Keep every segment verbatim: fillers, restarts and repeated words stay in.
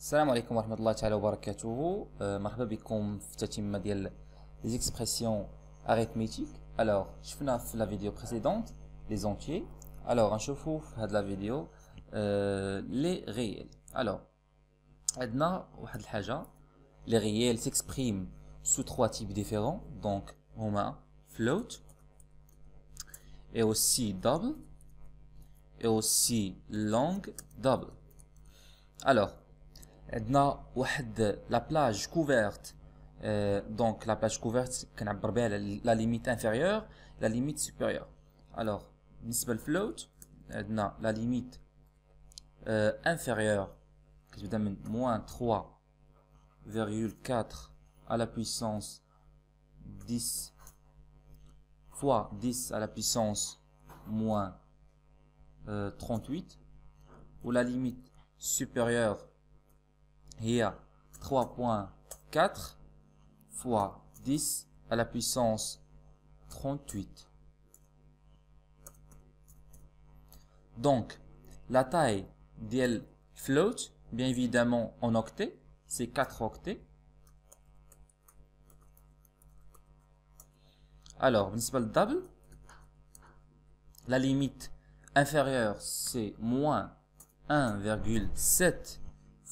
السلام عليكم ورحمه الله تعالى وبركاته. مرحبا بكم في تتمه ديال les expressions arithmétiques. Alors شفنا في la vidéo précédente les entiers. Alors غنشوفوا في هاد la vidéo les réels. Alors عندنا واحد الحاجه les réels s'expriment sous trois types différents, donc هما float et aussi double et aussi long double. Alors عندنا واحد la plage couverte, euh, donc la plage couverte كنعبر بها la limite inférieure, la limite supérieure. Alors بالنسبه للفلوت عندنا la limite euh, inférieure كتبدا من moins trois virgule quatre à la puissance dix fois dix à la puissance moins euh, trente-huit, ou la limite supérieure هي trois virgule quatre fois dix à la puissance trente-huit. Donc la taille d'L float, bien évidemment en octets, c'est quatre octets. Alors principal double, la limite inférieure c'est moins un virgule sept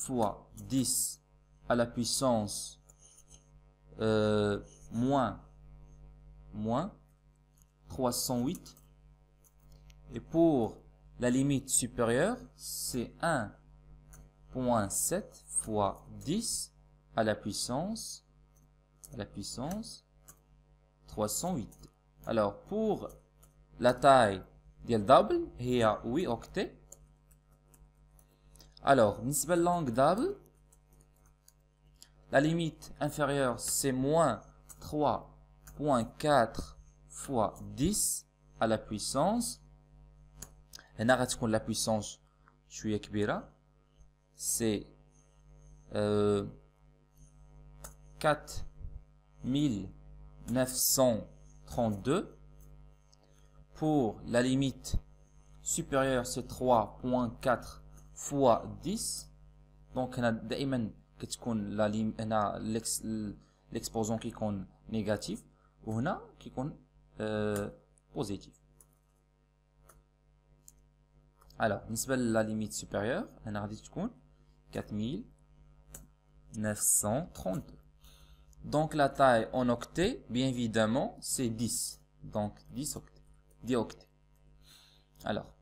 fois dix à la puissance euh, moins moins trois cent huit, et pour la limite supérieure c'est un virgule sept fois dix à la puissance à la puissance trois cent huit. Alors pour la taille ديال double هي huit octets. Alors, بالنسبة للانج دابل, la limite inférieure c'est moins trois virgule quatre fois dix à la puissance. هنا غتكون la puissance شوية كبيرة, c'est euh, quatre mille neuf cent trente-deux. Pour la limite supérieure c'est trois virgule quatre fois dix, donc on a دائما كتكون لا ليم هنا l'exposant كيكون négatif وهنا كيكون positif. Alors بالنسبه لا ليميت سوبيريور هنا غادي تكون quatre mille neuf cent trente. Donc la taille en octet, bien évidemment c'est dix, donc dix octets, dix octets. Alors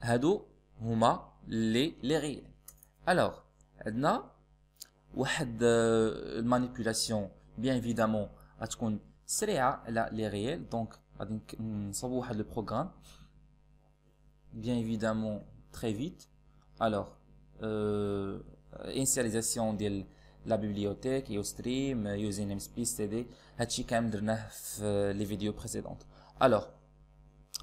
هادو هما لي لي ريال. الوغ عندنا واحد المانيبيولاسيون بيان ايفيدامون غتكون سريعه على لي ريال. دونك غادي نصاوبوا واحد لو بروغرام بيان ايفيدامون تري فيت. الوغ انسياليزاسيون ديال لا بيبليوتيك يو ستريم يوزر نيم سبيس سي دي, هادشي كامل درناه في لي فيديو بريسيدونت. الوغ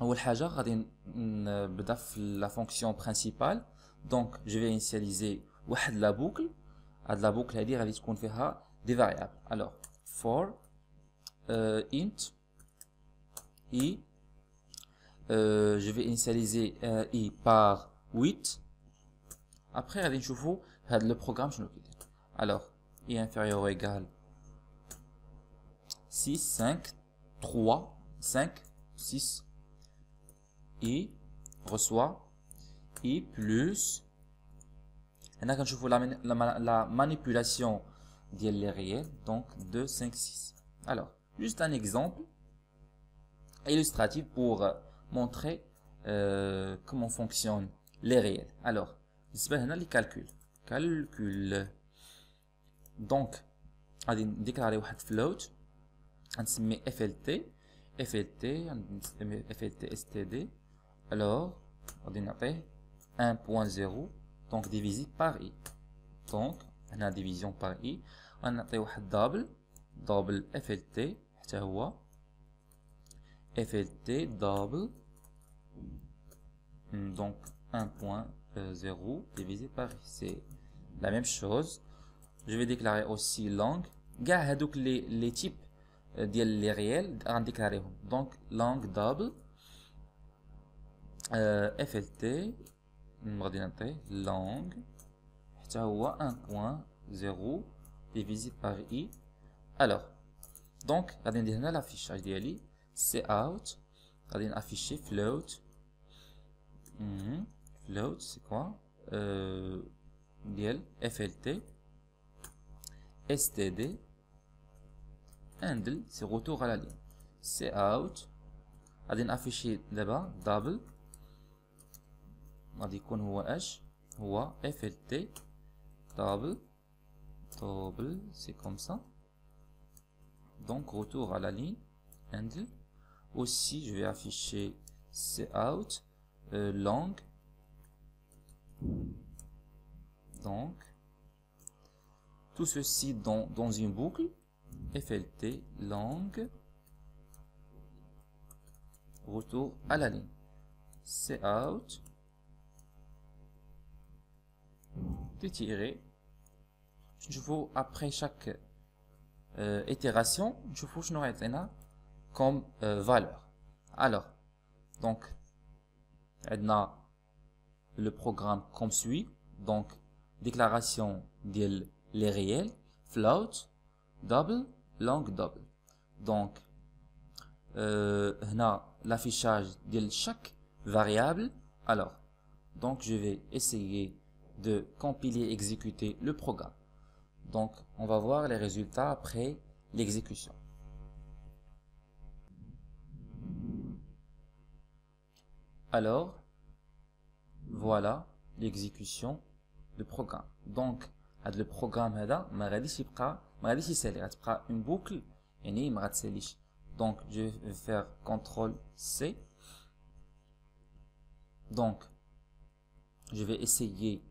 أول حاجة غادي نبدا في لا فونكسيون برينسيبال. دونك جو في انيسياليزي واحد لا بوكل, هاد لا بوكل هادي غادي تكون فيها دي فاريابل. الوغ فور انت اي جو في انيسياليزي اي بار ثمانية. ابخي غادي نشوفو هاد لو بروغرام شنو كيدير. الوغ اي انفيريور ايكال ستة خمسة ثلاثة خمسة ستة, i reçoit i plus. هنا كنشوفوا la, la, la manipulation ديال les réels, donc deux cinq six. Alors juste un exemple illustratif pour montrer euh, comment fonctionnent les réels. Alors بالنسبه هنا les calculs calcul, donc غادي نديكلاري واحد float غنسميه flt flt flt std. Alors, ordinateur un virgule zéro, donc divisé par i. Donc, on a division par i. On a un double, double flt, flt double, donc un virgule zéro divisé par i. C'est la même chose. Je vais déclarer aussi langue. Donc, les, les types des réels, on déclare. Donc, langue double. فلت غادي نعطي لونغ un point zéro divisé par i. Alors, donc, on a l'affichage d'I A L I, c'est out, on a affiché float. Mm-hmm. Float, c'est quoi? Euh, F L T, S T D, handle, c'est retour à la ligne. C'est out, on a affiché là-bas, double, on a dit qu'on a H, on a F L T, double, double, c'est comme ça. Donc retour à la ligne handle. Aussi je vais afficher cout euh, long, donc tout ceci dans, dans une boucle F L T long retour à la ligne cout détirer. Je vous après chaque Euh, itération, je vous je là comme euh, valeur. Alors, donc, on a le programme comme suit. Donc, déclaration des les réels, float, double, long, double. Donc, euh, on a l'affichage de chaque variable. Alors, donc, je vais essayer de compiler, exécuter le programme. Donc, on va voir les résultats après l'exécution. Alors, voilà l'exécution du programme. Donc, le programme est une boucle. Donc, je vais faire contrôle C. Donc, je vais essayer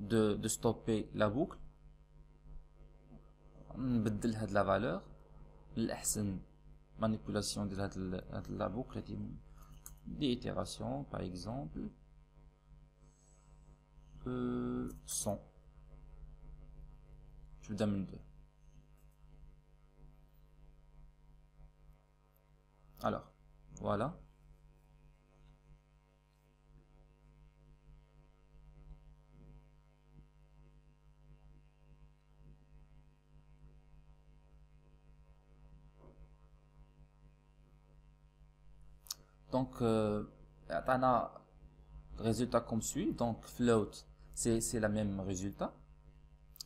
de, de stopper la boucle. نبدل هاد لا فالور للاحسن مانيبيولاسيون ديال هاد هاد لا بوكل دي ايتيراسيون باغ اكزومبل مية تبدا من deux. Alors voilà, donc euh, on a résultat comme suit. Donc float, c'est la même résultat,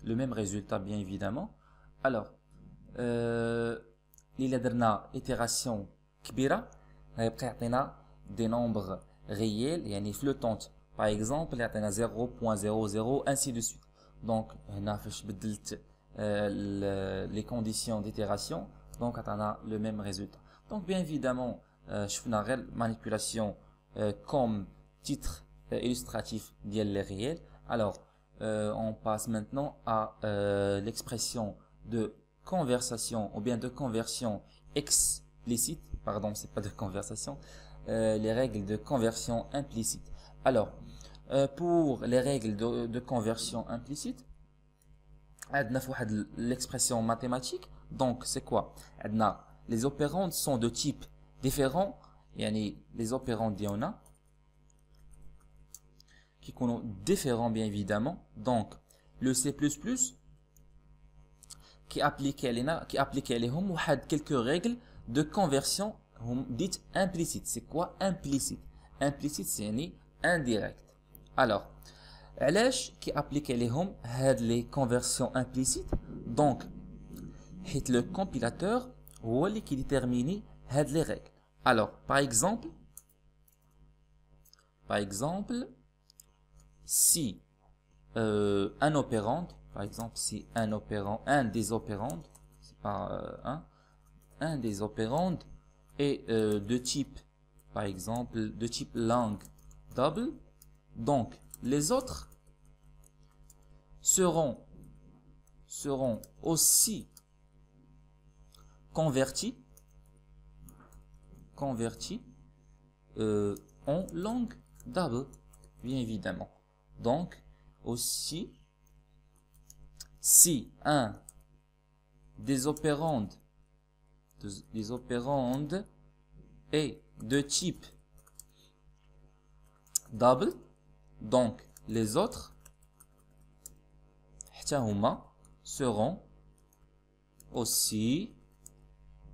le même résultat bien évidemment. Alors euh, il y a dernière itération kbira, on a des nombres réels et yani flottantes, par exemple on a zéro point zéro zéro ainsi de suite. Donc on a euh, les conditions d'itération, donc on a le même résultat. Donc bien évidemment je fais une manipulation euh, comme titre euh, illustratif d'I A L réel. Alors, euh, on passe maintenant à euh, l'expression de conversation ou bien de conversion explicite. Pardon, c'est pas de conversation. Euh, les règles de conversion implicite. Alors, euh, pour les règles de, de conversion implicite, on a l'expression mathématique. Donc, c'est quoi? On a les opérandes sont de type différents, yani les opérands d'Iona qui sont différents bien évidemment. Donc le C plus plus qui applique à qui applique à quelques règles de conversion dites implicite. C'est quoi implicite? Implicite c'est indirect. Alors علاش qui applique à les conversions implicites? Donc le compilateur ou qui détermine les règles. Alors, par exemple, par exemple, si euh, un opérand, par exemple, si un opérand, un des opérandes, c'est pas euh, un, un des opérandes est euh, de type, par exemple, de type long double, donc les autres seront seront aussi convertis. Converti euh, en long double bien évidemment. Donc aussi si un des opérandes des opérandes est de type double, donc les autres tient aux mains seront aussi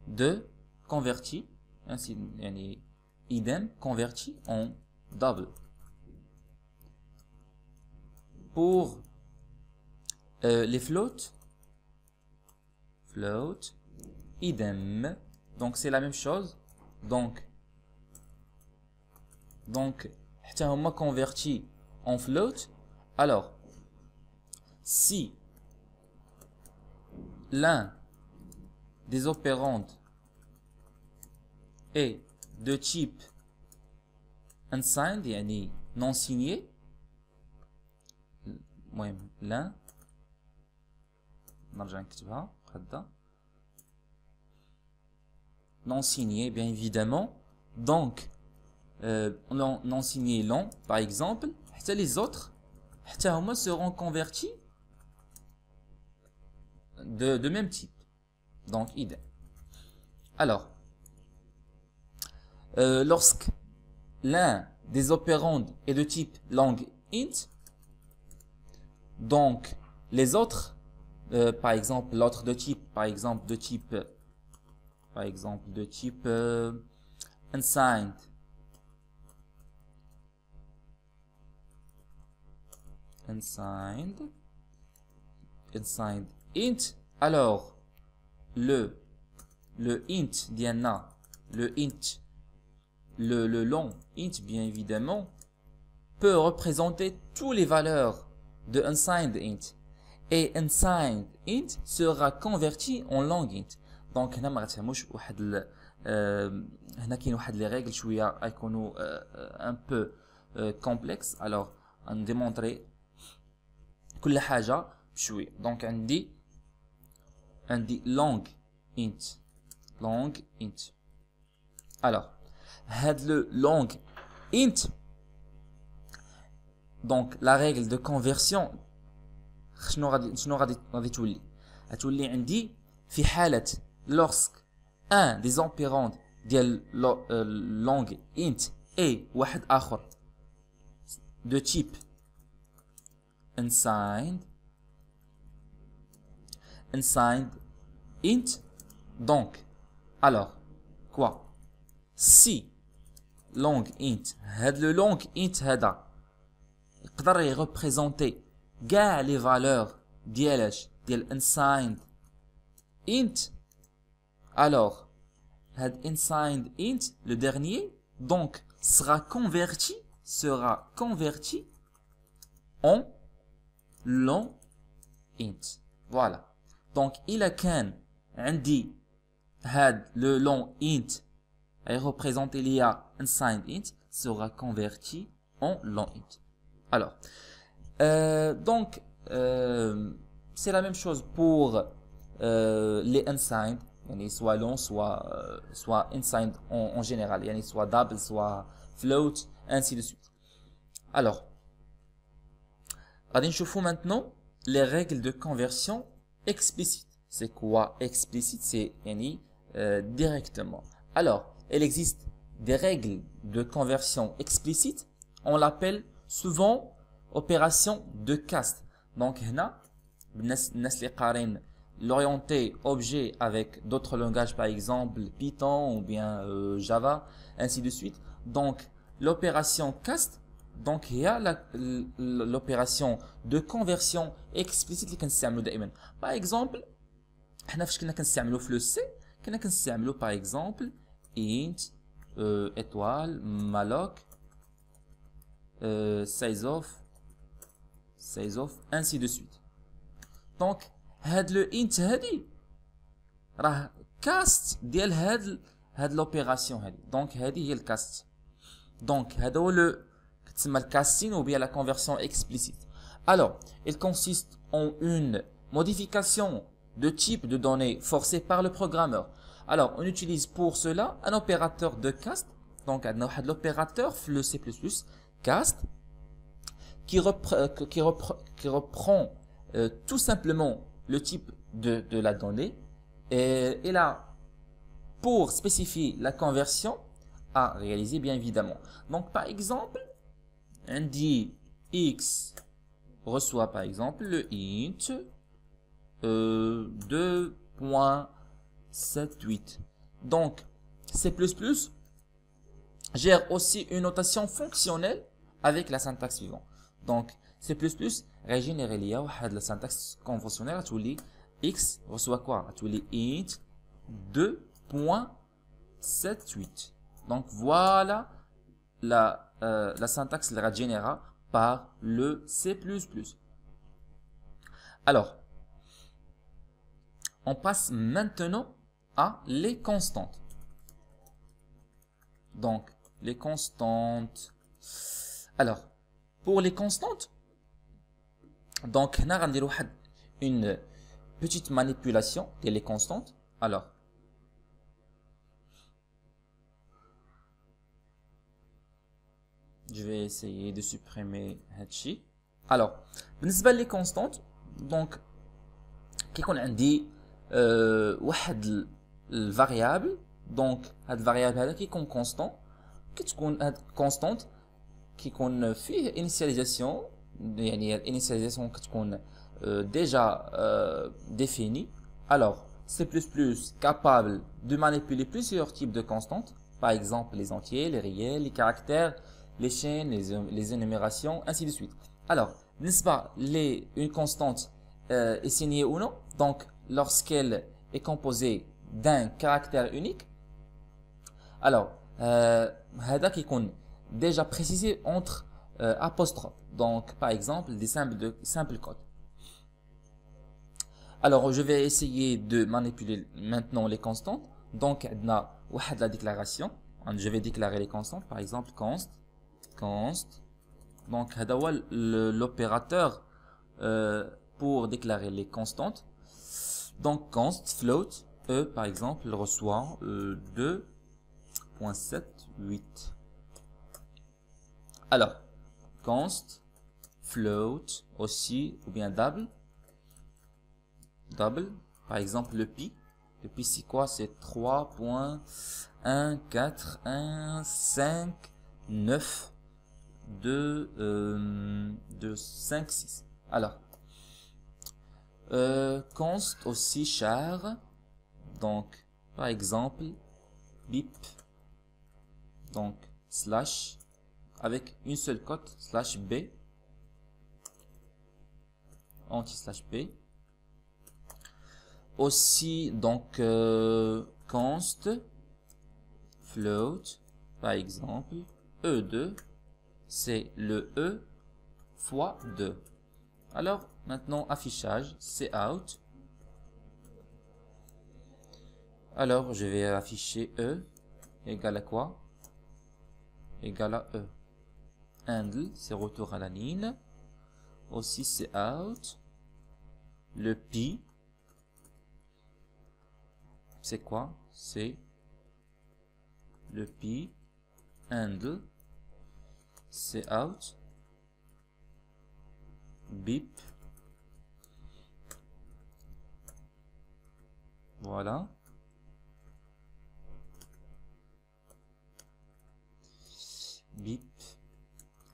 deux convertis, ainsi idem convertis en double. Pour euh, les floats, float, idem, donc c'est la même chose. Donc, donc, on converti en float. Alors, si l'un des opérandes est de type unsigned, yani non signé, l'un, non signé, bien évidemment, donc euh, non, non signé long, par exemple, les autres seront convertis de, de même type, donc idem. Alors, euh, lorsque l'un des opérandes est de type long int, donc les autres, euh, par exemple l'autre de type, par exemple de type par exemple de type euh, unsigned unsigned unsigned int, alors le le int diana le int le, le long int, bien évidemment, peut représenter toutes les valeurs de unsigned int, et unsigned int sera converti en long int. Donc هنا ما غتفهموش واحد ال هنا كاين واحد لي ريغل شويه غيكونوا ان بو كومبلكس. الوغ غنديمونطري كل حاجه بشويه. دونك عندي عندي long int long int. الوغ هاد لو long int, donc la règle de conversion شنو غادي شنو غادي غادي تولي غتولي عندي في حاله lorsque un des opérandes ديال long int est واحد آخر de type unsigned unsigned int. Donc alors quoi, si long int هاد le long int هذا يقدر يريبريزونتي كاع لي فالور ديالاش ديال unsigned int. Alors, had unsigned int, le dernier, donc sera converti, sera converti en long int. Voilà. Donc, il a qu'un, dit, had le long int, et représenté l'I A unsigned int, sera converti en long int. Alors, euh, donc, euh, c'est la même chose pour euh, les unsigned. Soit long, soit, euh, soit unsigned en, en général, yani soit double, soit float, ainsi de suite. Alors, allons voir maintenant les règles de conversion explicite. C'est quoi explicite? C'est yani, euh, directement. Alors, il existe des règles de conversion explicite. On l'appelle souvent opération de caste. Donc, hna, l'orienté objet avec d'autres langages, par exemple Python ou bien euh, Java, ainsi de suite. Donc l'opération cast, donc il y a l'opération de conversion explicite qui concerne daïman. Par exemple, on a fait qu'on a concerne le C, qu'on a concerne par exemple int euh, étoile malloc euh, size of size of ainsi de suite. Donc هاد لو انت هادي راه كاست ديال هاد هاد لوبيراسيون هادي. دونك هادي هي الكاست. دونك هذا هو لو كتسمى الكاستين او بيان لا كونفيرسيون اكسبليسيت. الوغ il consiste en une modification de type de données forcée par le programmeur. Alors on utilise pour cela un opérateur de cast. Donc عندنا واحد l'opérateur le C plus plus cast qui reprend qui reprend qui reprend euh, tout simplement le type de, de la donnée, et, et là, pour spécifier la conversion à réaliser, bien évidemment. Donc, par exemple, on dit x reçoit par exemple le int euh, deux point sept huit. Donc, C plus plus gère aussi une notation fonctionnelle avec la syntaxe suivante. Donc, C plus plus régénérer l'IA de la syntaxe conventionnelle à tous les x reçoit quoi? À tous les int deux point sept huit. Donc, voilà la, euh, la syntaxe la régénérera par le C plus plus. Alors, on passe maintenant à les constantes. Donc, les constantes. Alors, pour les constantes, donc, on va faire une petite manipulation de les constantes. Alors, je vais essayer de supprimer Hachi. Alors, les constantes, donc, qu'est-ce qu'on a dit? Euh, une variable, donc, cette variable qui est constante, qui est constante, qui fait initialisation, l'initialisation qui est déjà euh, définie. Alors, C plus plus capable de manipuler plusieurs types de constantes, par exemple les entiers, les réels, les caractères, les chaînes, les, les énumérations, ainsi de suite. Alors, n'est-ce pas, les, une constante euh, est signée ou non? Donc, lorsqu'elle est composée d'un caractère unique, alors, euh, هذا qui est déjà précisé entre euh, apostrophes. Donc, par exemple, des simples, de, simples codes. Alors, je vais essayer de manipuler maintenant les constantes. Donc, on a la déclaration. Je vais déclarer les constantes. Par exemple, const, const. Donc, l'opérateur euh, pour déclarer les constantes. Donc, const, float, e, par exemple, reçoit euh, deux point sept huit. Alors, const, float, aussi, ou bien double, double, par exemple, le pi. Le pi, c'est quoi? C'est trois point un quatre un cinq neuf deux cinq six. Alors, Euh, const aussi char, donc par exemple bip, donc slash avec une seule cote, slash b, anti slash b aussi. Donc euh, const float par exemple e deux, c'est le e fois deux. Alors, maintenant, affichage, c'est out. Alors, je vais afficher E égale à quoi? Égale à E. Handle, c'est retour à la ligne. Aussi, c'est out. Le pi, c'est quoi? C'est le pi. Handle, c'est out. Bip, voilà. Bip,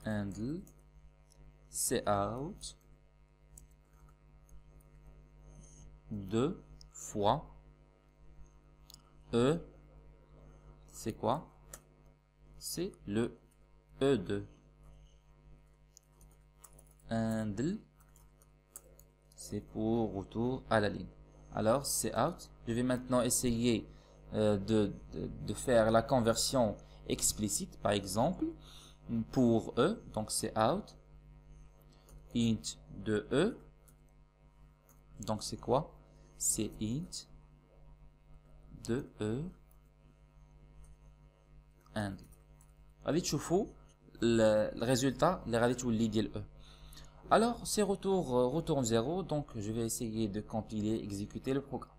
handle, c'est out, deux fois E, c'est quoi? C'est le E deux. Handle, c'est pour retour à la ligne. Alors, c'est out. Je vais maintenant essayer euh, de, de, de faire la conversion explicite, par exemple, pour E. Donc, c'est out. Int de E. Donc, c'est quoi? C'est int de E. And. Allez, tu fous le résultat, les radios l'idée E. Alors, c'est retour, retourne zéro, donc je vais essayer de compiler, exécuter le programme.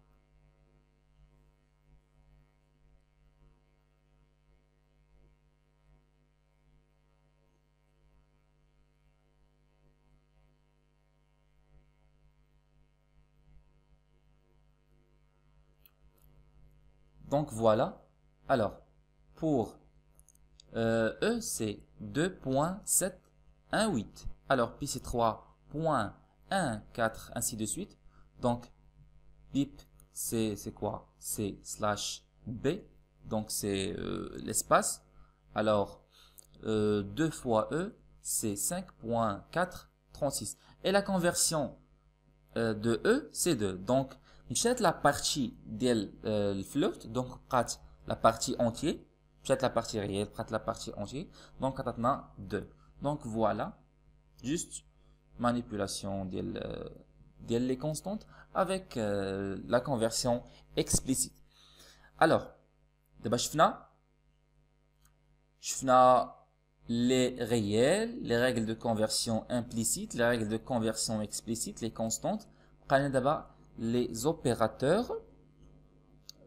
Donc voilà. Alors, pour euh, E, c'est deux point sept un huit. Alors, pi c'est trois point un, quatre, ainsi de suite. Donc, bip, c'est quoi? C'est slash B, donc c'est euh, l'espace. Alors, euh, deux fois E, c'est cinq point quatre trente-six. Et la conversion euh, de E, c'est deux. Donc, peut-être la partie del euh, float, donc prête la partie entière, peut-être la partie réelle, prête la partie entière, donc maintenant deux. Donc voilà, juste manipulation del euh, del les constantes avec euh, la conversion explicite. Alors, d'abord je les réels, les règles de conversion implicite, les règles de conversion explicite, les constantes. Prenez d'abord les opérateurs,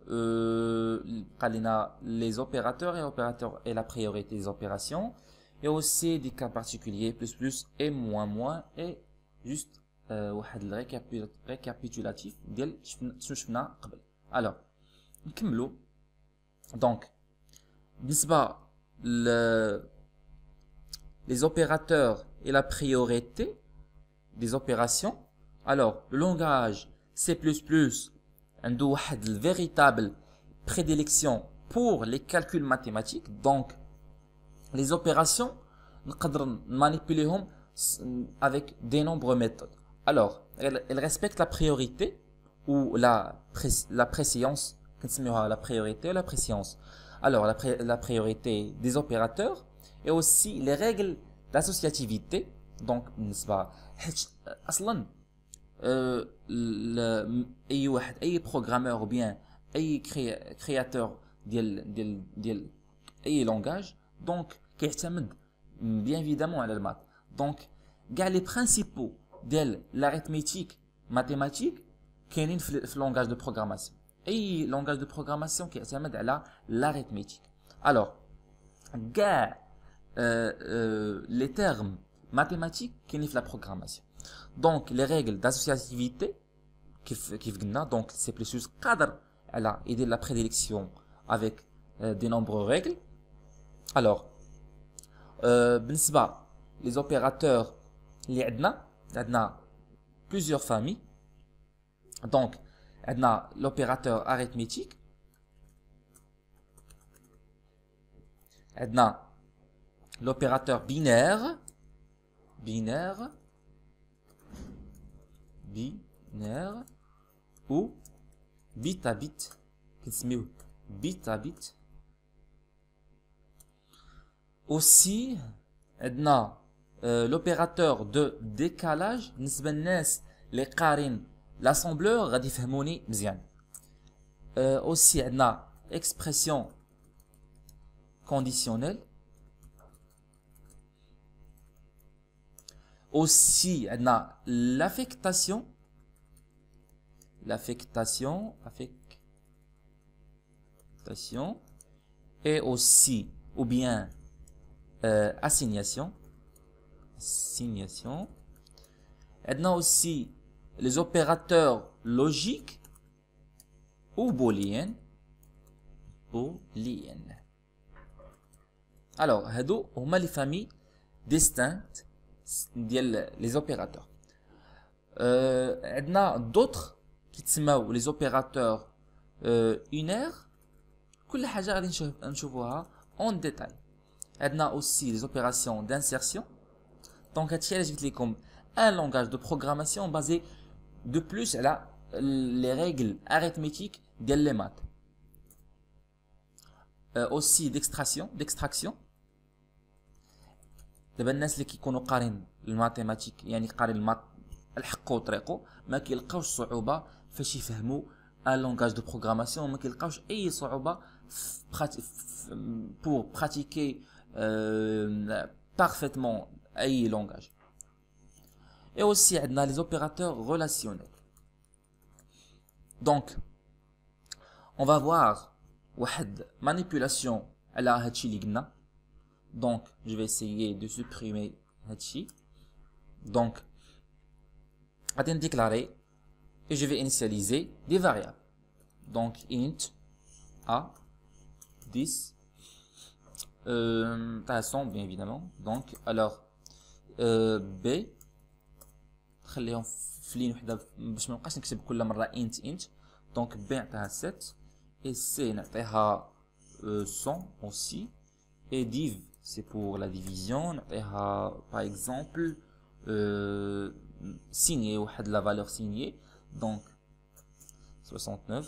euh, les opérateurs et opérateurs et la priorité des opérations, et aussi des cas particuliers plus plus et moins moins, et juste euh, le récapitulatif de ce que nous avons fait. Alors, nous donc le, les opérateurs et la priorité des opérations. Alors le langage C plus plus a une véritable prédilection pour les calculs mathématiques. Donc les opérations, nous pouvons manipuler avec de nombreuses méthodes. Alors, elle, elle respecte la priorité ou la, pré, la préséance, la priorité ou la préséance. Alors, la, pré, la priorité des opérateurs et aussi les règles d'associativité. Donc, Euh, le, le programmeur ou bien le créateur d'un langage, donc qui est bien évidemment à la maths. Donc, les principaux de l'arithmétique mathématique qui est le langage de programmation. Et le langage de programmation qui est à l'arithmétique. Alors, euh, euh, les termes mathématiques qui est la programmation. Donc, les règles d'associativité, qui donc c'est plus cadre, elle a aidé la prédilection avec euh, de nombreuses règles. Alors, euh, les opérateurs, les adna, adna plusieurs familles. Donc, adna l'opérateur arithmétique, adna l'opérateur binaire, binaire. binaire ou bit à bit, bit à bit. Aussi, on a euh, l'opérateur de décalage, les carines, l'assembleur, radifharmonie, mzian. Euh, aussi, on a expression conditionnelle. Aussi, on a l'affectation, l'affectation, affectation, et aussi, ou bien, euh, assignation, assignation. On a aussi les opérateurs logiques ou booléens, booléens. Alors, hado, on a les familles distinctes les opérateurs. Euh, on a d'autres qui s'appellent les opérateurs euh, unaires. Toutes les choses que nous allons voir en détail. On a aussi les opérations d'insertion. Donc, c'est comme un langage de programmation basé de plus à la, les règles arithmétiques des maths. Euh, aussi d'extraction, d'extraction. دابا الناس اللي كيكونوا قارين الماتيماتيك يعني قارين المات الحقوا وطريقوا ما كيلقاوش صعوبه فاش يفهموا اللونغاج دو بروغراماسيون ما كيلقاوش اي صعوبه بور براتيكي بارفيتمون اي لونغاج. Et aussi عندنا les opérateurs relationnels. Donc on va voir واحد manipulation على هادشي اللي قلنا. Donc, je vais essayer de supprimer ici. Donc, à déclarer et je vais initialiser des variables. Donc, int a dix. Euh, ça ressemble bien évidemment. Donc, alors, euh, b خليهم في لين وحده باش ما نبقاش نكتب كل مره انت انت. دونك بي نعطيها سبعة اي سي نعطيها مية aussi et div c'est pour la division نعطيها par exemple euh signé واحد la valeur signée donc soixante-neuf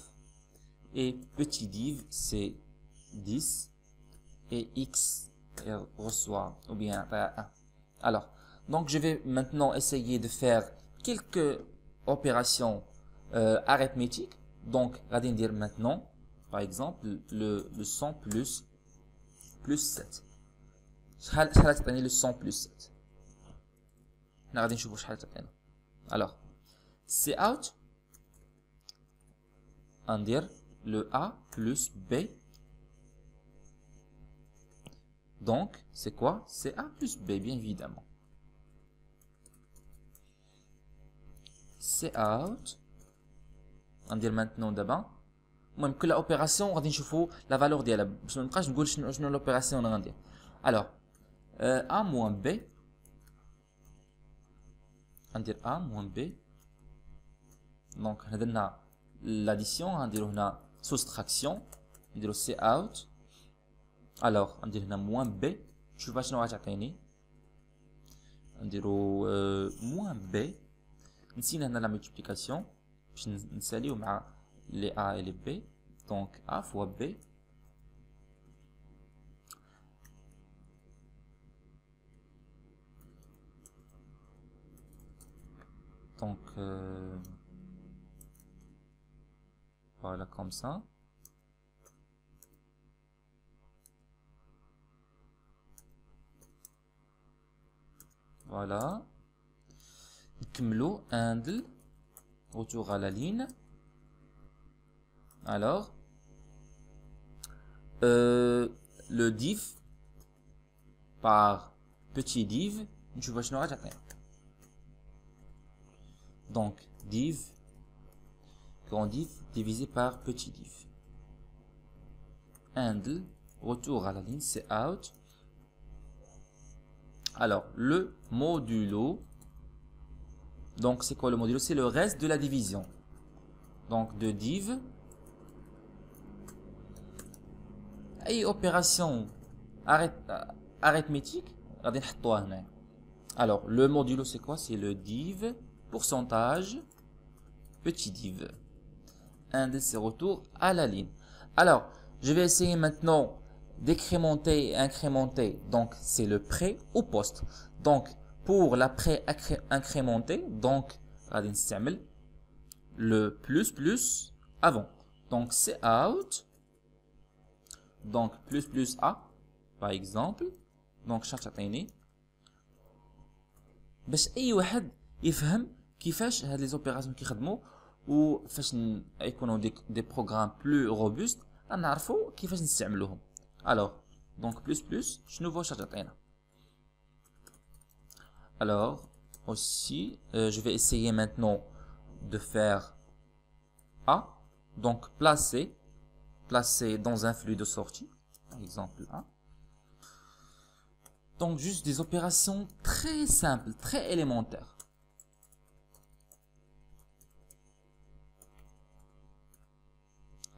et petit div c'est dix et x reçoit ou bien un. Alors donc je vais maintenant essayer de faire quelques opérations euh, arithmétiques. Donc on va dire maintenant par exemple le le cent plus plus sept. شحال شحال تعطيني le cent plus sept. حنا غادي نشوفوا شحال تعطينا. Alors c'est out on dire le a plus b. Donc, c'est quoi? C'est A plus B, bien évidemment. C'est out. On dit maintenant d'abord. Même que l'opération, on va dire la valeur de la. Je ne sais pas l'opération. Alors, euh, A moins B. On dit A moins B. Donc, on a l'addition, on dit la soustraction. On dit c'est out. Alors, on dit moins B, tu vois, je n'aurai pas de on dit moins B, ici on a la multiplication, je ne sais pas les A et les B, donc A fois B, donc euh, voilà comme ça. Voilà. Kmlo, Indel. Retour à la ligne. Alors. Euh, le div. Par petit div. Je vois, je n'aurai jamais. Donc, div. Grand div divisé par petit div. Indel. Retour à la ligne. C'est out. Alors, le modulo, donc c'est quoi le modulo? C'est le reste de la division. Donc, de div. Et opération arithmétique. Alors, le modulo, c'est quoi? C'est le div, pourcentage, petit div. Un de ses retours à la ligne. Alors, je vais essayer maintenant décrémenter et incrémenter, donc c'est le pré ou poste. Donc pour la pré-incrémentée, donc le plus plus avant. Donc c'est out, donc plus plus a par exemple. Donc chaque année, باش أي واحد يفهم كيفاش هاد les opérations qui خدموا ou فاش يكونوا des programmes plus robustes, نعرفوا كيفاش نستعملوهم. Alors, donc plus plus, je ne vois pas. Alors, aussi, euh, je vais essayer maintenant de faire A. Donc, placer, placer dans un flux de sortie, par exemple A. Donc, juste des opérations très simples, très élémentaires.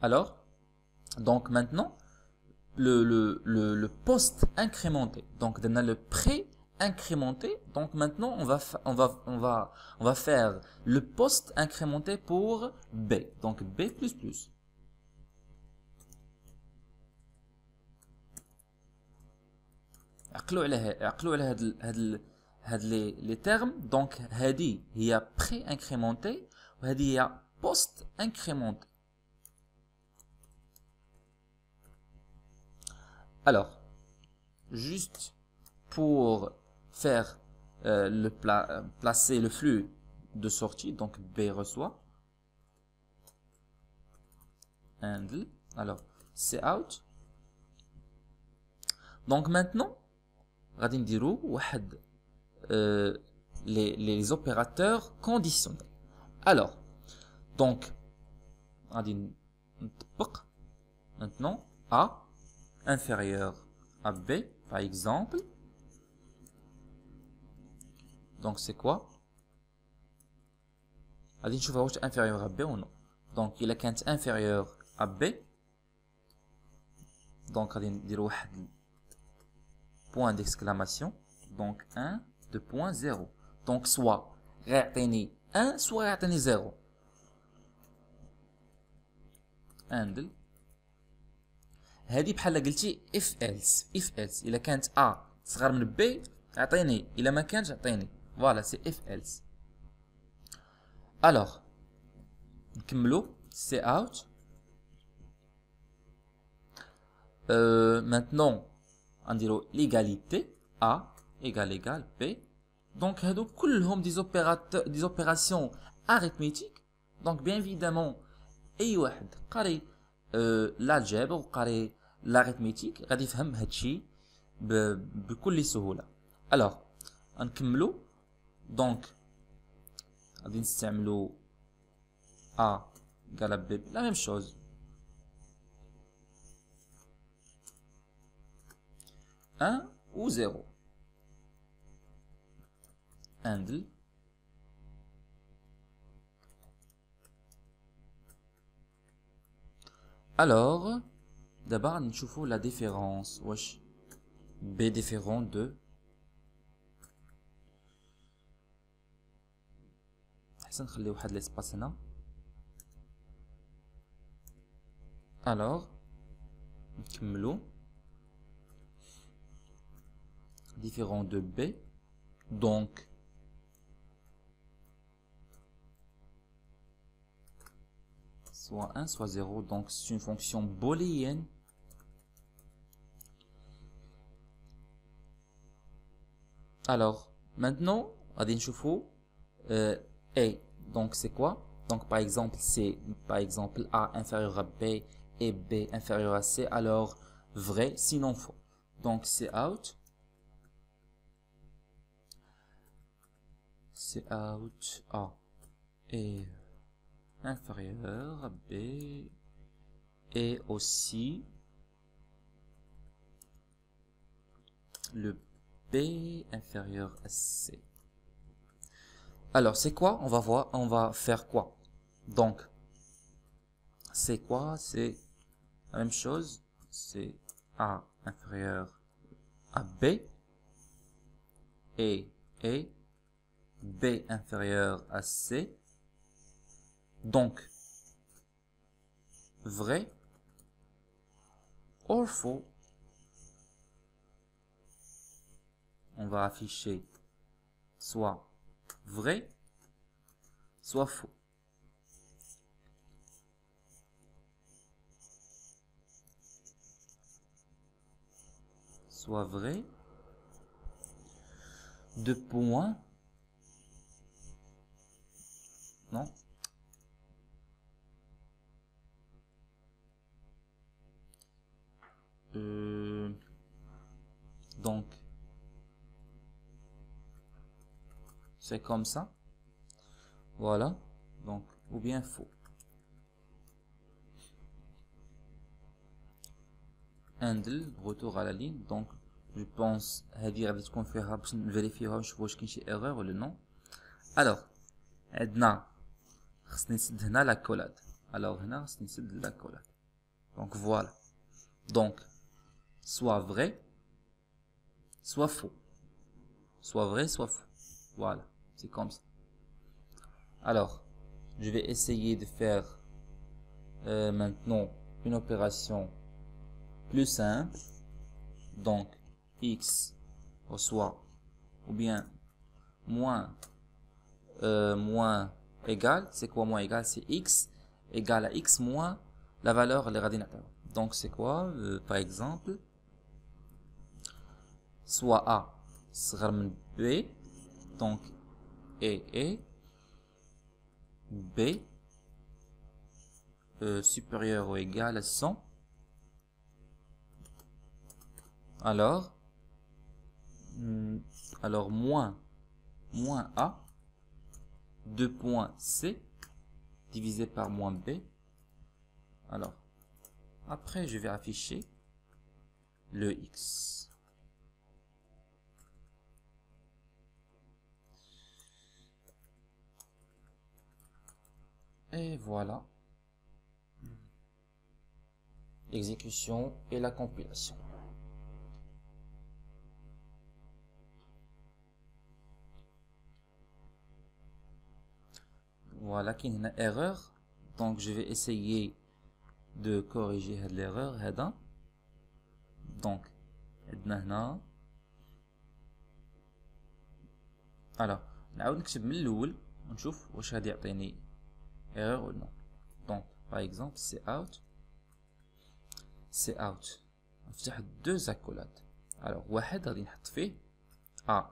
Alors, donc maintenant, Le, le, le, le poste incrémenté, donc on a le pré incrémenté, donc maintenant on va, on va, on va, on va faire le poste incrémenté pour B, donc B++. عقلوا على عقلوا على هاد هاد هاد لي لي termes, donc هذه هي pré incrémenté وهذه هي poste incrémenté. Alors, juste pour faire euh, le pla placer le flux de sortie, donc B reçoit, handle, alors c'est out. Donc maintenant, غادي نديرو واحد euh, les, les opérateurs conditionnels. Alors, donc, غادي نطبق maintenant A inférieur à B, par exemple. Donc, c'est quoi? غادي نشوفها واش انفيريور ا بي ولا. دونك الا كانت انفيريور ا بي دونك غادي ندير واحد بوان ديكسكلاماسيون دونك واحد اثنين نقطة صفر دونك سوا غيعطيني واحد سوا غيعطيني صفر. اندل هذه بحال قلتي اف ايلس اف ايلس الا كانت ا صغر من بي اعطيني الا ما كانش اعطيني فوالا سي اف ايلس. الوغ نكملو سي اوت. Euh, maintenant, on dit l'égalité A égale égale B. Donc, هادو كلهم des opérateurs, des opérations arithmétiques. Donc, bien évidemment, أي واحد قاري l'algèbre ou قاري l'arithmétique غادي يفهم هادشي بكل سهولة. Alors, نكملو. Donc, غادي نستعملو A égale B. La même chose. un ou zéro. Handle. Alors, d'abord, nous trouvons la différence. Wesh. B différent de. Hassan, خليه واحد l'espace là. Alors, نكملو. Différent de B, donc soit un soit zéro, donc c'est une fonction booléenne alors maintenant on va voir euh, A, donc c'est quoi, donc par exemple c'est par exemple A inférieur à B et B inférieur à C, alors vrai sinon faux, donc c'est out. C'est out A est inférieur à B et aussi le B inférieur à C. Alors c'est quoi? On va voir, on va faire quoi? Donc c'est quoi? C'est la même chose. C'est A inférieur à B et et B inférieur à C. Donc, vrai ou faux. On va afficher soit vrai, soit faux. Soit vrai. Deux points. Non. Euh, donc, c'est comme ça. Voilà. Donc, ou bien faux. Handle, retour à la ligne. Donc, je pense à dire ce qu'on fait, vérifier si il y a une erreur ou non. Alors, Edna. La collade. Alors, la collade. Donc voilà. Donc, soit vrai, soit faux. Soit vrai, soit faux. Voilà. C'est comme ça. Alors, je vais essayer de faire euh, maintenant une opération plus simple. Donc, x reçoit ou bien moins euh, moins égal, c'est quoi moins égal? C'est x égale à x moins la valeur les radines. Donc c'est quoi euh, par exemple soit a sera b donc et et b euh, supérieur ou égal à cent. Alors alors moins moins a deux points C divisé par moins B. Alors, après, je vais afficher le X. Et voilà. L'exécution et la compilation. Voilà qu'il y a une erreur. Donc je vais essayer de corriger l'erreur. Donc, alors, نعاود نكتب من الأول ونشوف واش غادي يعطيني erreur ou non. Donc, par exemple, c'est out, c'est out. نفتح deux accolades. Alors, واحد غادي نحط فيه A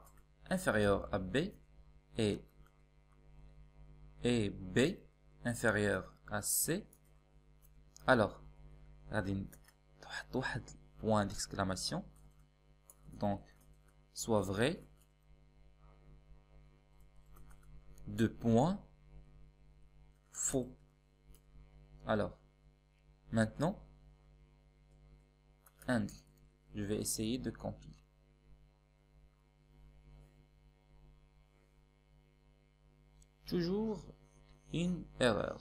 inférieur à B et et B inférieur à C. Alors, غادي نحط واحد point d'exclamation. Donc, soit vrai. Deux points faux. Alors maintenant and, je vais essayer de compiler. Toujours une erreur.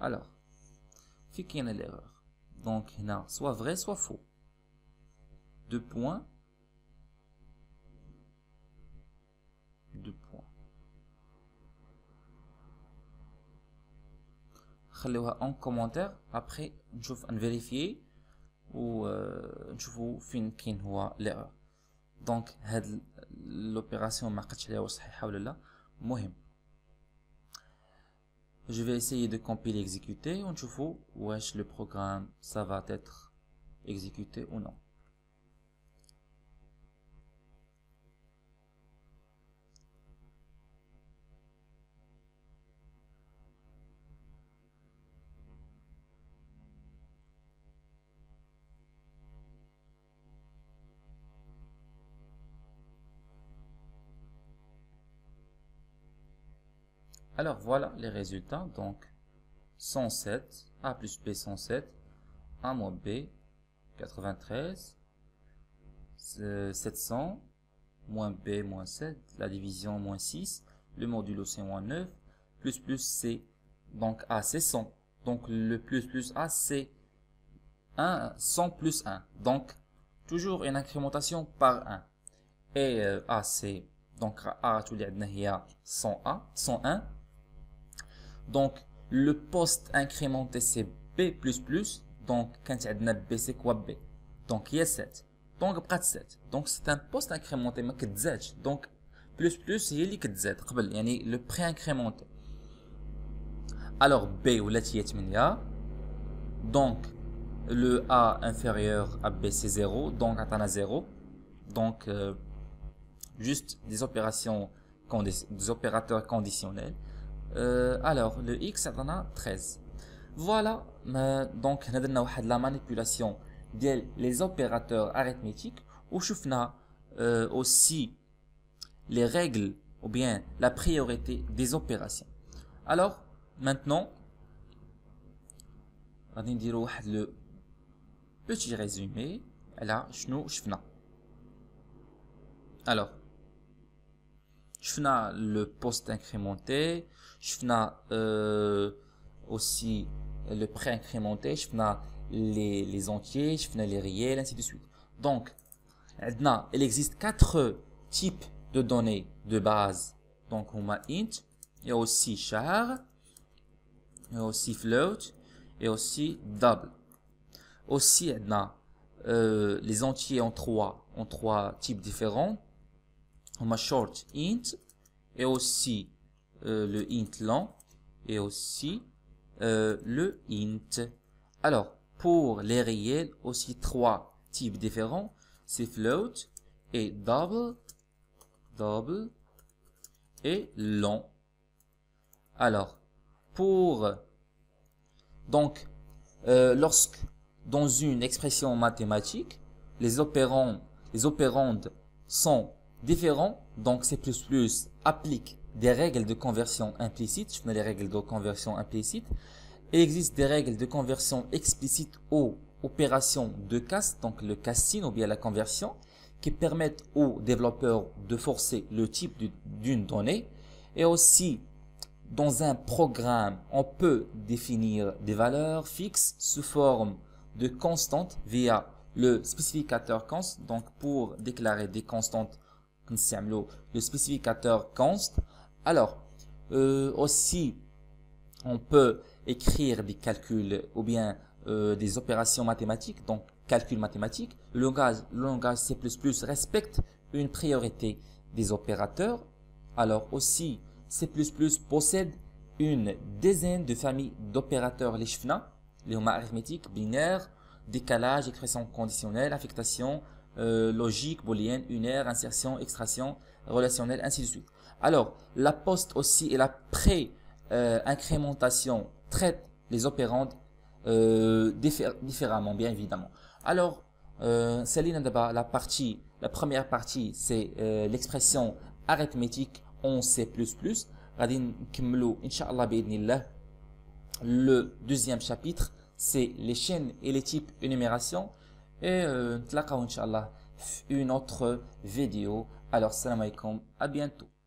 Alors fait qu'il y en a l'erreur. Donc non, soit vrai soit faux. Deux points. Deux points. خلوها en commentaire. Après نشوف نفيريفيي و نشوفو فين كاين هو l'erreur. دونك هاد l'opération ما قدش عليها واش صحيحه ولا لا. المهم je vais essayer de compiler exécuter ونشوفو واش le programme ça va être exécuté ou non. Alors voilà les résultats. Donc cent sept, A plus B cent sept, A moins B quatre-vingt-treize, sept cents, moins B moins sept, la division moins six, le modulo c'est moins neuf, plus plus C, donc A c'est cent, donc le plus plus A c'est un, cent plus un, donc toujours une incrémentation par un, et euh, A c'est, donc A tout l'adnahia cent A, cent un. Donc, le poste incrémenté, c'est B++. Donc, quand tu as B, c'est quoi B? Donc, il y a sept. Donc, près de sept. Donc, c'est un poste incrémenté, mais que Z. Donc, plus plus, il y a que Z. Yani, le pré-incrémenté. Alors, B, ou là, tu y a. Donc, le A inférieur à B, c'est zéro. Donc, on a zéro. Donc, euh, juste des opérations, des opérateurs conditionnels. Euh, alors, le X, on a treize. Voilà, donc, on a donné la manipulation des les opérateurs arithmétiques. Ou on a euh, aussi les règles, ou bien la priorité des opérations. Alors, maintenant, on va dire le petit résumé. Là, nous, on a. Alors, je fais le poste incrémenté, je fais euh, aussi le pré-incrémenté, je fais les, les entiers, je fais les réels, ainsi de suite. Donc, maintenant, il existe quatre types de données de base. Donc, on a int, il y a aussi char, il y a aussi float, et aussi double. Aussi, maintenant, euh, les entiers en trois, en trois types différents. On a short int et aussi euh, le int long et aussi euh, le int. Alors pour les réels aussi trois types différents, c'est float et double, double et long. Alors pour donc euh, lorsque dans une expression mathématique les opérands, les opérandes sont différents, donc C plus plus applique des règles de conversion implicite, je mets les règles de conversion implicite, il existe des règles de conversion explicite aux opérations de casse, donc le casting ou bien la conversion, qui permettent aux développeurs de forcer le type d'une donnée, et aussi Dans un programme, on peut définir des valeurs fixes sous forme de constantes via le spécificateur const. Donc, pour déclarer des constantes, le spécificateur const. Alors, euh, aussi, on peut écrire des calculs ou bien euh, des opérations mathématiques, donc calcul mathématique. Le langage, le langage C plus plus respecte une priorité des opérateurs. Alors aussi, C plus plus possède une dizaine de familles d'opérateurs les chefna, les homas arithmétiques, binaires, décalage, expression conditionnelle, affectation, euh, logique, booléenne, unaire, insertion, extraction, relationnelle, ainsi de suite. Alors, la post aussi et la pré-incrémentation euh, traitent les opérandes euh, diffé- différemment, bien évidemment. Alors, euh, Céline, d'abord, la partie, la première partie, c'est euh, l'expression arithmétique en C plus plus. Radin Kimlo, Inch'Allah, Bidnillah. Le deuxième chapitre, c'est les chaînes et les types énumération. Et euh, t'laqaw, Inch'Allah, une autre vidéo. Alors, salam alaikum, à bientôt.